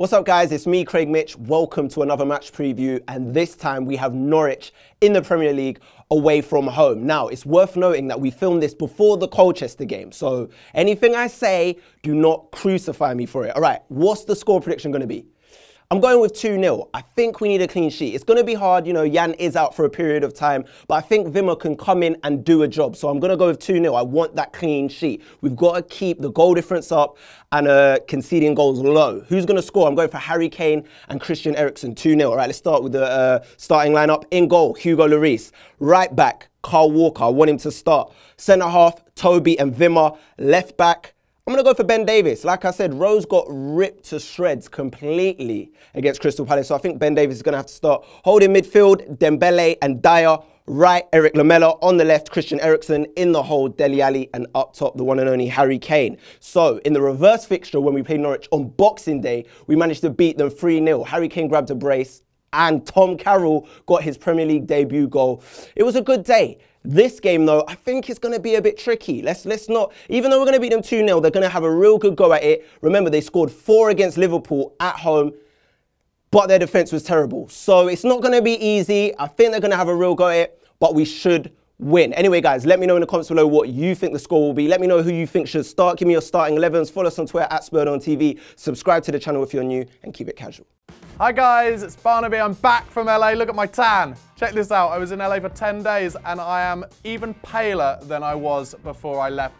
What's up guys, it's me Craig Mitch, welcome to another match preview, and this time we have Norwich in the Premier League away from home. Now it's worth noting that we filmed this before the Colchester game, so anything I say, do not crucify me for it. Alright, what's the score prediction going to be? I'm going with 2-0. I think we need a clean sheet. It's going to be hard, you know, Jan is out for a period of time, but I think Wimmer can come in and do a job. So I'm going to go with 2-0. I want that clean sheet. We've got to keep the goal difference up and conceding goals low. Who's going to score? I'm going for Harry Kane and Christian Eriksen, 2-0. All right, let's start with the starting lineup. In goal, Hugo Lloris. Right back, Kyle Walker. I want him to start. Centre half, Toby and Wimmer. Left back, I'm going to go for Ben Davies. Like I said, Rose got ripped to shreds completely against Crystal Palace, so I think Ben Davies is going to have to start. Holding midfield, Dembele and Dyer. Right, Eric Lamela. On the left, Christian Eriksen. In the hole, Dele Alli. And up top, the one and only Harry Kane. So, in the reverse fixture, when we played Norwich on Boxing Day, we managed to beat them 3-0. Harry Kane grabbed a brace, and Tom Carroll got his Premier League debut goal. It was a good day. This game, though, I think it's going to be a bit tricky. Let's not, even though we're going to beat them 2-0, they're going to have a real good go at it. Remember, they scored 4 against Liverpool at home, but their defence was terrible. So it's not going to be easy. I think they're going to have a real go at it, but we should win. Anyway, guys, let me know in the comments below what you think the score will be. Let me know who you think should start. Give me your starting 11s. Follow us on Twitter at SpurredOnTV. Subscribe to the channel if you're new and keep it casual. Hi guys, it's Barnaby. I'm back from LA. Look at my tan. Check this out. I was in LA for 10 days and I am even paler than I was before I left.